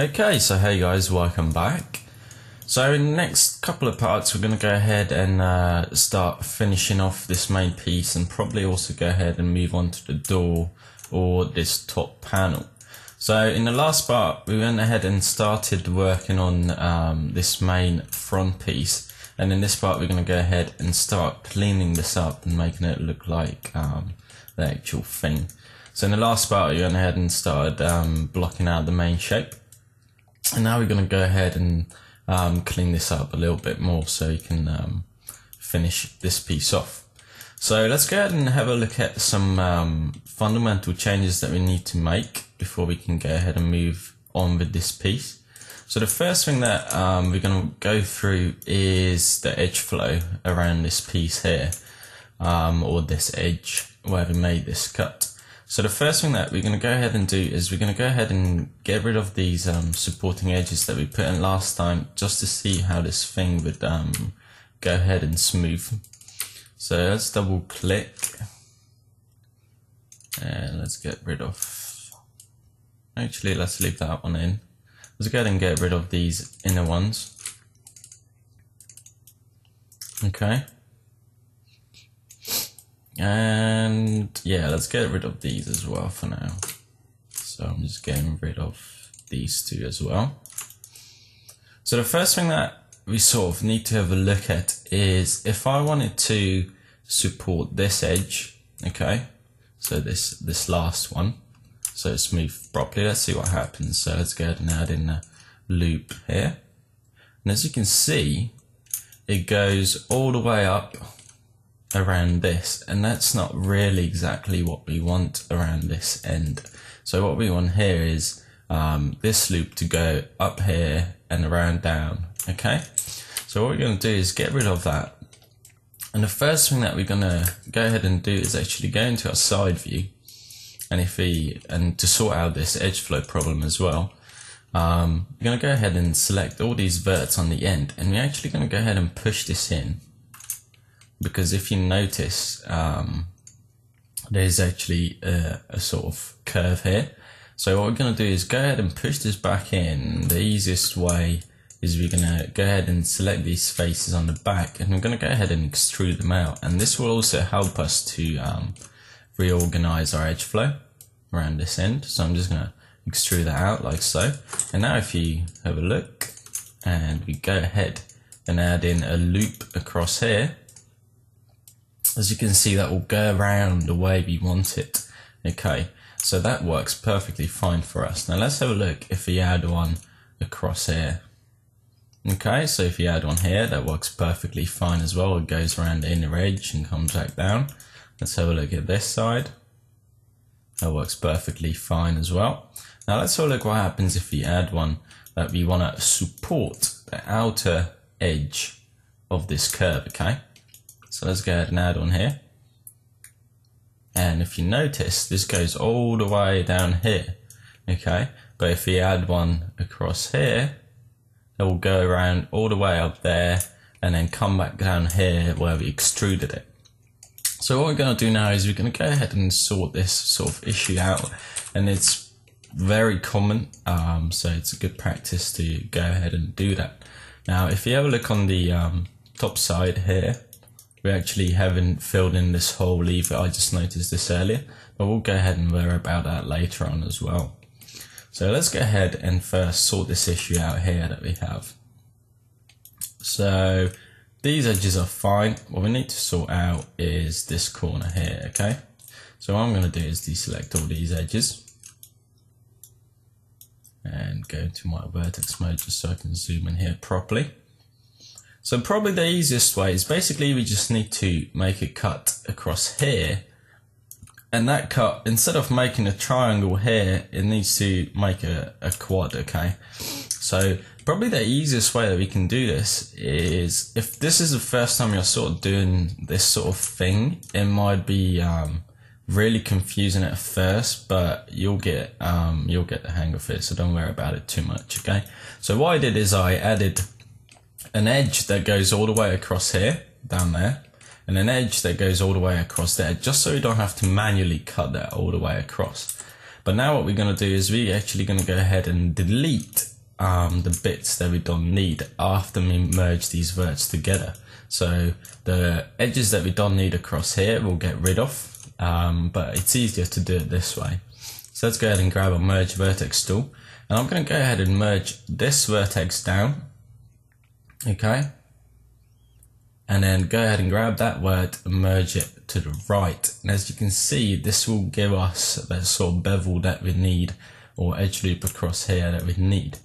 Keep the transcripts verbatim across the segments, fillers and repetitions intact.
Okay, so hey guys, welcome back. So in the next couple of parts we're going to go ahead and uh, start finishing off this main piece, and probably also go ahead and move on to the door or this top panel. So in the last part we went ahead and started working on um, this main front piece, and in this part we're going to go ahead and start cleaning this up and making it look like um, the actual thing. So in the last part we went ahead and started um, blocking out the main shape. And now we're going to go ahead and um, clean this up a little bit more so you can um, finish this piece off. So let's go ahead and have a look at some um, fundamental changes that we need to make before we can go ahead and move on with this piece. So the first thing that um, we're going to go through is the edge flow around this piece here, um, or this edge where we made this cut. So the first thing that we're going to go ahead and do is we're going to go ahead and get rid of these um, supporting edges that we put in last time, just to see how this thing would um, go ahead and smooth. So let's double click and let's get rid of, actually let's leave that one in. Let's go ahead and get rid of these inner ones. Okay. And yeah, let's get rid of these as well for now. So I'm just getting rid of these two as well. So the first thing that we sort of need to have a look at is if I wanted to support this edge, okay, so this this last one, so it's moved properly. Let's see what happens. So let's go ahead and add in a loop here. And as you can see, it goes all the way up around this, and that's not really exactly what we want around this end. So what we want here is um, this loop to go up here and around down. Okay, so what we're going to do is get rid of that, and the first thing that we're going to go ahead and do is actually go into our side view, and if we and to sort out this edge flow problem as well, um, we're going to go ahead and select all these verts on the end, and we're actually going to go ahead and push this in. Because if you notice, um, there's actually a, a sort of curve here. So what we're going to do is go ahead and push this back in. The easiest way is we're going to go ahead and select these spaces on the back, and we're going to go ahead and extrude them out. And this will also help us to um, reorganize our edge flow around this end. So I'm just going to extrude that out like so. And now if you have a look, and we go ahead and add in a loop across here, as you can see, that will go around the way we want it. Okay, so that works perfectly fine for us. Now let's have a look if we add one across here. Okay, so if you add one here, that works perfectly fine as well. It goes around the inner edge and comes back down. Let's have a look at this side. That works perfectly fine as well. Now let's have a look what happens if we add one that we want to support the outer edge of this curve, okay? So let's go ahead and add on here, and if you notice, this goes all the way down here, okay? But if we add one across here, it will go around all the way up there and then come back down here where we extruded it. So what we're going to do now is we're going to go ahead and sort this sort of issue out, and it's very common, um, so it's a good practice to go ahead and do that. Now if you have a look on the um, top side here, we actually haven't filled in this whole either. I just noticed this earlier, but we'll go ahead and worry about that later on as well. So let's go ahead and first sort this issue out here that we have. So these edges are fine. What we need to sort out is this corner here, okay? So what I'm going to do is deselect all these edges and go to my vertex mode just so I can zoom in here properly. So probably the easiest way is basically we just need to make a cut across here, and that cut, instead of making a triangle here, it needs to make a, a quad, okay? So probably the easiest way that we can do this is, if this is the first time you're sort of doing this sort of thing, it might be um, really confusing at first, but you'll get, um, you'll get the hang of it, so don't worry about it too much, okay? So what I did is I added an edge that goes all the way across here, down there, and an edge that goes all the way across there, just so we don't have to manually cut that all the way across. But now what we're going to do is we're actually going to go ahead and delete um, the bits that we don't need after we merge these words together. So the edges that we don't need across here we'll get rid of, um, but it's easier to do it this way. So let's go ahead and grab a merge vertex tool, and I'm going to go ahead and merge this vertex down, okay, and then go ahead and grab that word and merge it to the right. And as you can see, this will give us that sort of bevel that we need, or edge loop across here that we need.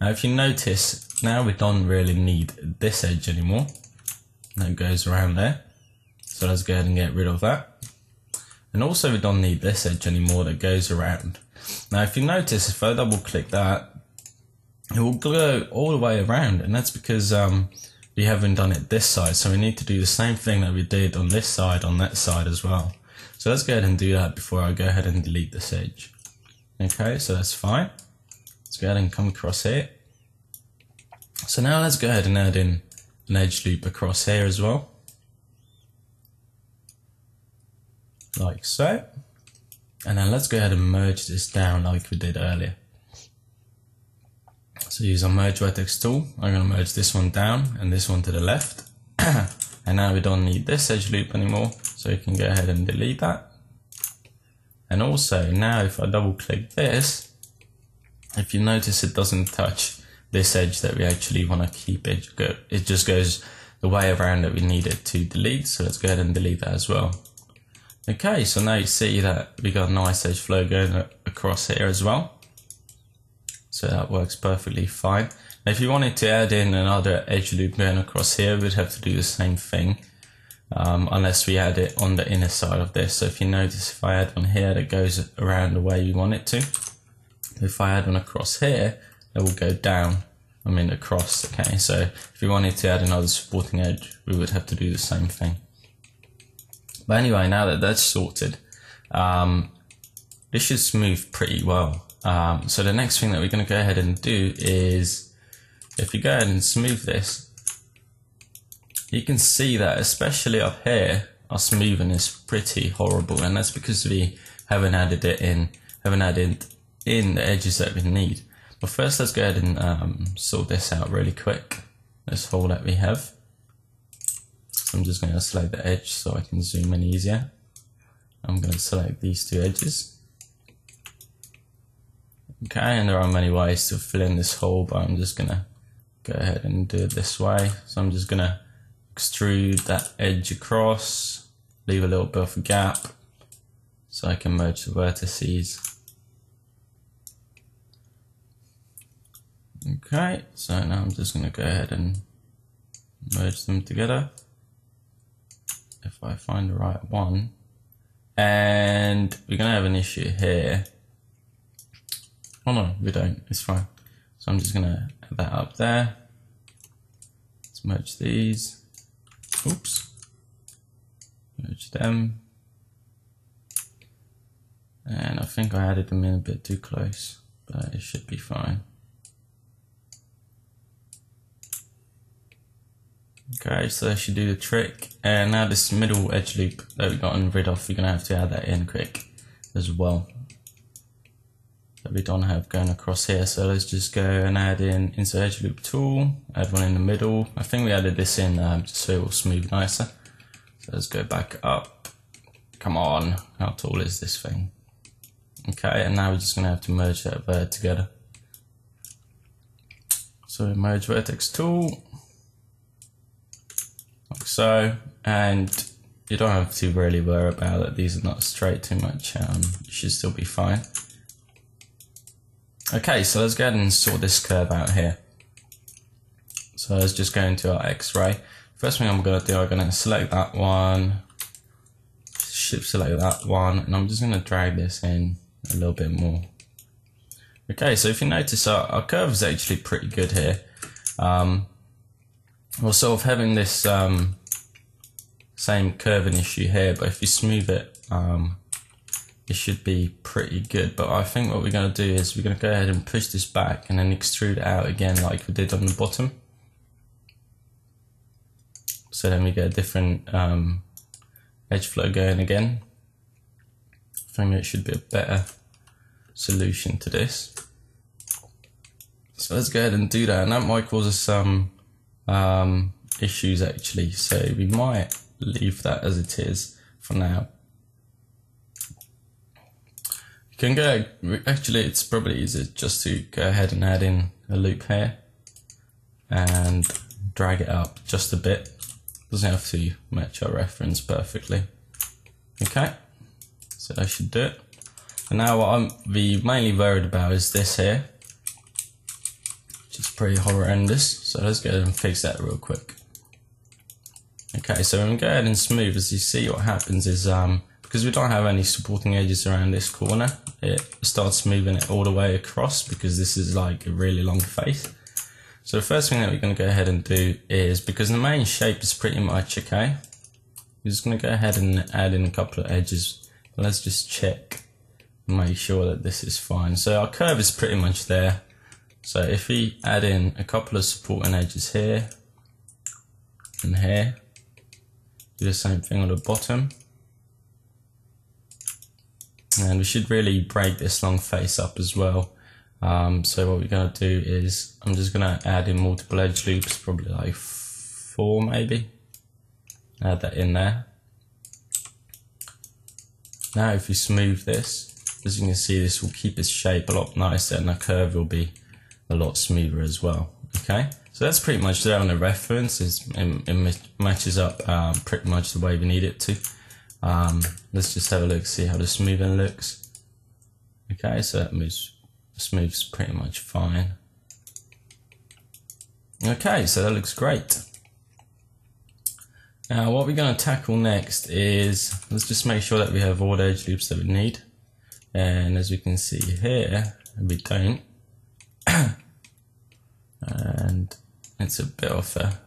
Now if you notice, now we don't really need this edge anymore. That goes around there, so let's go ahead and get rid of that. And also we don't need this edge anymore that goes around. Now if you notice, if I double click that, it will go all the way around, and that's because um, we haven't done it this side, so we need to do the same thing that we did on this side on that side as well. So let's go ahead and do that before I go ahead and delete this edge. Okay, so that's fine. Let's go ahead and come across here. So now let's go ahead and add in an edge loop across here as well, like so, and then let's go ahead and merge this down like we did earlier. So use our merge vertex tool. I'm going to merge this one down and this one to the left, and now we don't need this edge loop anymore, so you can go ahead and delete that. And also now if I double click this, if you notice, it doesn't touch this edge that we actually want to keep. It go, it just goes the way around that we need it to delete, so let's go ahead and delete that as well. Okay, so now you see that we got a nice edge flow going across here as well, so that works perfectly fine. Now if you wanted to add in another edge loop going across here, we'd have to do the same thing, um, unless we add it on the inner side of this. So if you notice, if I add one here that goes around the way you want it to, if I add one across here, it will go down, I mean across, okay. So if you wanted to add another supporting edge, we would have to do the same thing. But anyway, now that that's sorted, um, this should smooth pretty well. Um, so the next thing that we're going to go ahead and do is, if you go ahead and smooth this, you can see that especially up here, our smoothing is pretty horrible, and that's because we haven't added it in, haven't added in the edges that we need. But first let's go ahead and um, sort this out really quick, this hole that we have. So I'm just going to select the edge so I can zoom in easier. I'm going to select these two edges. Okay, and there are many ways to fill in this hole, but I'm just going to go ahead and do it this way. So I'm just going to extrude that edge across, leave a little bit of a gap so I can merge the vertices. Okay, so now I'm just going to go ahead and merge them together, if I find the right one. And we're going to have an issue here. Oh no, we don't, it's fine. So I'm just going to add that up there. Let's merge these. Oops. Merge them. And I think I added them in a bit too close, but it should be fine. Okay, so that should do the trick. And now this middle edge loop that we've gotten rid of, we're going to have to add that in quick as well, that we don't have going across here. So let's just go and add in insert edge loop tool, add one in the middle. I think we added this in um, just so it will smooth nicer. So let's go back up. Come on, how tall is this thing? Okay, and now we're just going to have to merge that vert together. So merge vertex tool. So, and you don't have to really worry about it, these are not straight too much, um, you should still be fine. Okay, so let's go ahead and sort this curve out here. So let's just go into our x-ray. First thing I'm going to do, I'm going to select that one, shift select that one, and I'm just going to drag this in a little bit more. Okay, so if you notice, our, our curve is actually pretty good here. Um, We're sort of having this um, same curving issue here, but if you smooth it, um, it should be pretty good. But I think what we're going to do is we're going to go ahead and push this back and then extrude it out again like we did on the bottom. So then we get a different um, edge flow going again. I think it should be a better solution to this. Let's let's let's go ahead and do that, and that might cause us some um, issues actually, so we might leave that as it is for now. You can go, actually it's probably easier just to go ahead and add in a loop here and drag it up just a bit. Doesn't have to match our reference perfectly. Okay, so I should do it. And now what I'm the mainly worried about is this here, which is pretty horrendous. So let's go ahead and fix that real quick. Okay, so when we go ahead and smooth, as you see, what happens is um, because we don't have any supporting edges around this corner, it starts smoothing it all the way across because this is like a really long face. So the first thing that we're going to go ahead and do is, because the main shape is pretty much okay, we're just going to go ahead and add in a couple of edges. Let's just check and make sure that this is fine. So our curve is pretty much there. So if we add in a couple of supporting edges here and here, do the same thing on the bottom. And we should really break this long face up as well. Um, so what we're going to do is, I'm just going to add in multiple edge loops, probably like four maybe. Add that in there. Now if you smooth this, as you can see, this will keep its shape a lot nicer and the curve will be a lot smoother as well. Okay, so that's pretty much there on the reference. It's, it, it matches up um, pretty much the way we need it to. Um, let's just have a look, see how the smoothing looks. Okay, so that moves smooths pretty much fine. Okay, so that looks great. Now what we're going to tackle next is, let's just make sure that we have all the edge loops that we need, and as we can see here we don't, and it's a bit of a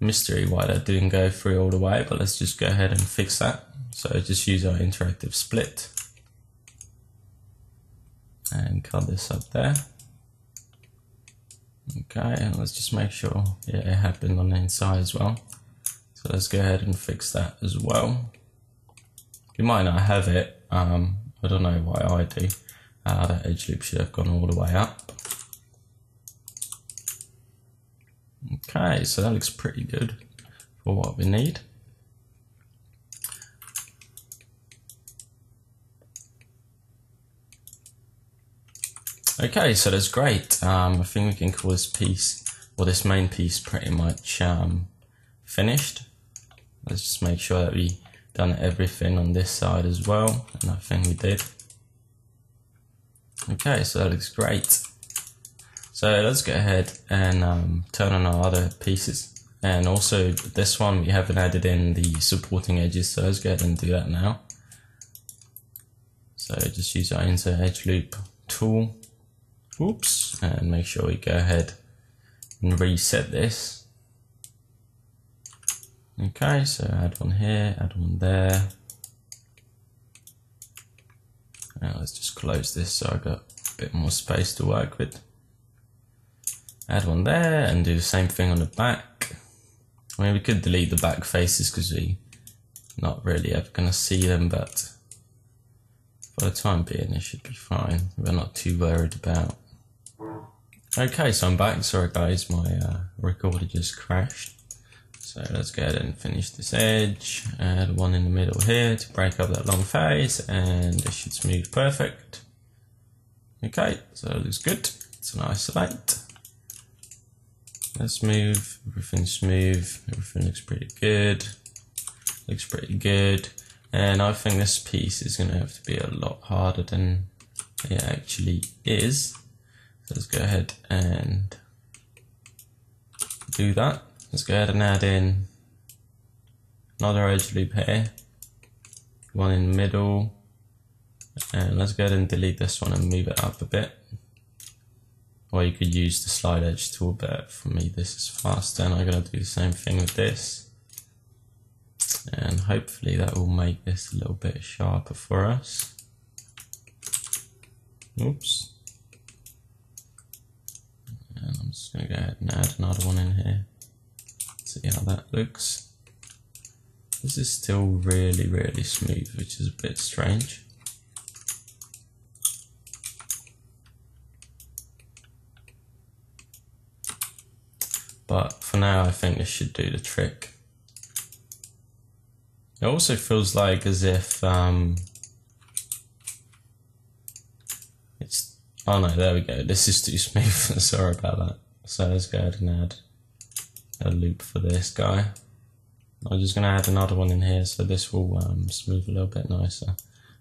mystery why that didn't go through all the way, but let's just go ahead and fix that. So just use our interactive split and cut this up there. Okay, and let's just make sure, yeah, it happened on the inside as well. So let's go ahead and fix that as well. You might not have it, um, I don't know why I do. Uh, that edge loop should have gone all the way up. Okay, so that looks pretty good for what we need. Okay, so that's great. Um, I think we can call this piece, or this main piece, pretty much um, finished. Let's just make sure that we done everything on this side as well, and I think we did. Okay, so that looks great. So let's go ahead and um, turn on our other pieces, and also this one we haven't added in the supporting edges, so let's go ahead and do that now. So just use our insert edge loop tool. Oops, and make sure we go ahead and reset this. Okay, so add one here, add one there. Now let's just close this so I got a bit more space to work with. Add one there and do the same thing on the back. I mean, we could delete the back faces because we're not really ever going to see them, but for the time being, it should be fine. We're not too worried about. Okay, so I'm back. Sorry guys, my uh, recorder just crashed. So let's go ahead and finish this edge. Add one in the middle here to break up that long face, and it should smooth perfect. Okay, so it looks good. It's an isolate. Let's move. Everything's smooth. Everything looks pretty good. Looks pretty good. And I think this piece is going to have to be a lot harder than it actually is. So let's go ahead and do that. Let's go ahead and add in another edge loop here, one in the middle, and let's go ahead and delete this one and move it up a bit. Or you could use the slide edge tool, but for me this is faster, and I'm going to do the same thing with this. And hopefully that will make this a little bit sharper for us. Oops. And I'm just going to go ahead and add another one in here. See how that looks. This is still really, really smooth, which is a bit strange. but for now I think this should do the trick. It also feels like as if um, it's, oh no, there we go, this is too smooth, sorry about that. So let's go ahead and add a loop for this guy. I'm just going to add another one in here, so this will um, smooth a little bit nicer.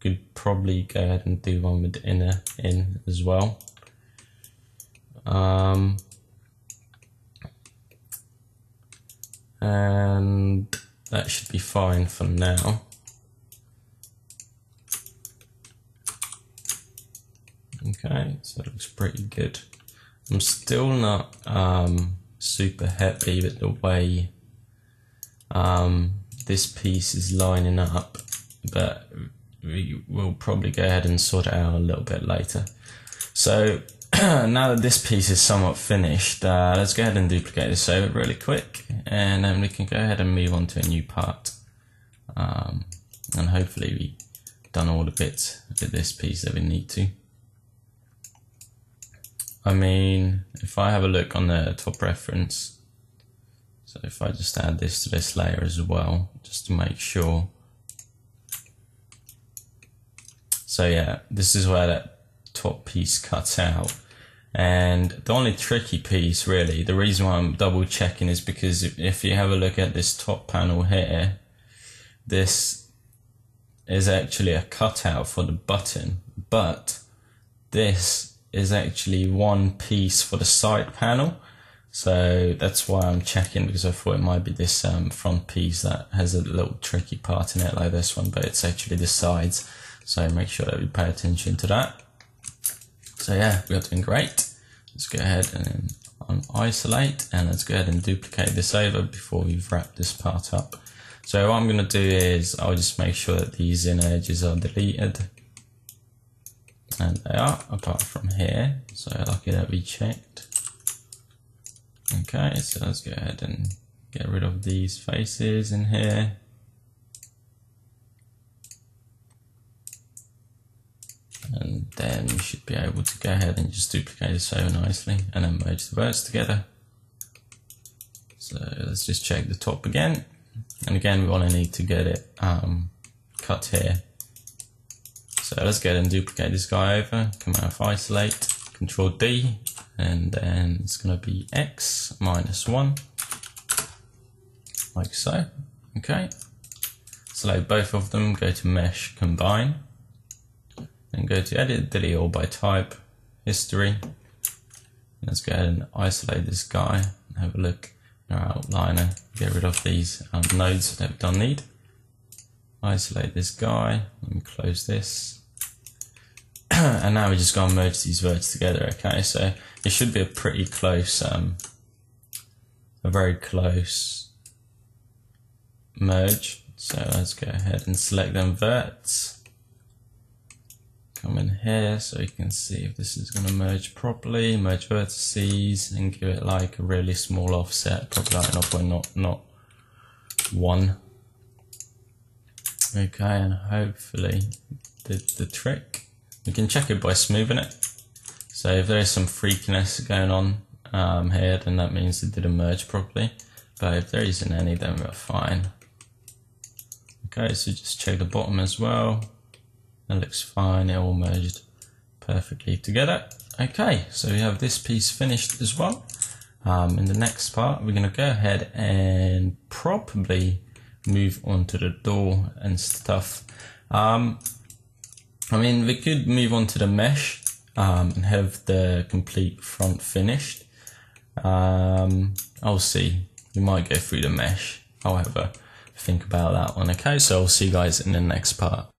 Could probably go ahead and do one with the inner in as well. Um, and that should be fine for now. Okay, so it looks pretty good. I'm still not um, super happy with the way um, this piece is lining up, but we will probably go ahead and sort it out a little bit later. So now that this piece is somewhat finished, uh, let's go ahead and duplicate this over really quick, and then we can go ahead and move on to a new part. Um, and hopefully we've done all the bits with this piece that we need to. I mean, if I have a look on the top reference, so if I just add this to this layer as well, just to make sure. So yeah, this is where that top piece cuts out. And the only tricky piece really, the reason why I'm double checking is because if, if you have a look at this top panel here, this is actually a cutout for the button, but this is actually one piece for the side panel. So that's why I'm checking, because I thought it might be this um, front piece that has a little tricky part in it like this one, but it's actually the sides. So make sure that we pay attention to that. So yeah, we are doing great. Let's go ahead and isolate, and let's go ahead and duplicate this over before we've wrapped this part up. So what I'm gonna do is I'll just make sure that these inner edges are deleted. And they are, apart from here, so lucky that we checked. Okay, so let's go ahead and get rid of these faces in here. And then we should be able to go ahead and just duplicate it so nicely, and then merge the words together. So let's just check the top again. And again, we want to need to get it um, cut here. So let's go ahead and duplicate this guy over, command F isolate, control D, and then it's going to be X minus one, like so. Okay, select both of them, go to mesh, combine, and go to edit, delete all by type, history. Let's go ahead and isolate this guy, and have a look in our outliner, get rid of these um, nodes that we don't need. Isolate this guy, let me close this. And now we're just going to merge these words together. Okay, so it should be a pretty close, um, a very close merge. So let's go ahead and select them verts. Come in here so you can see if this is going to merge properly. Merge vertices and give it like a really small offset, probably like zero point zero one. Okay, and hopefully did the trick. We can check it by smoothing it. So if there is some freakiness going on um, here, then that means it didn't merge properly. But if there isn't any, then we're fine. Okay, so just check the bottom as well. That looks fine, it all merged perfectly together. Okay, so we have this piece finished as well. Um, in the next part, we're gonna go ahead and probably move on to the door and stuff. Um, I mean, we could move on to the mesh um, and have the complete front finished. Um, I'll see. We might go through the mesh, however, think about that one. Okay, so I'll see you guys in the next part.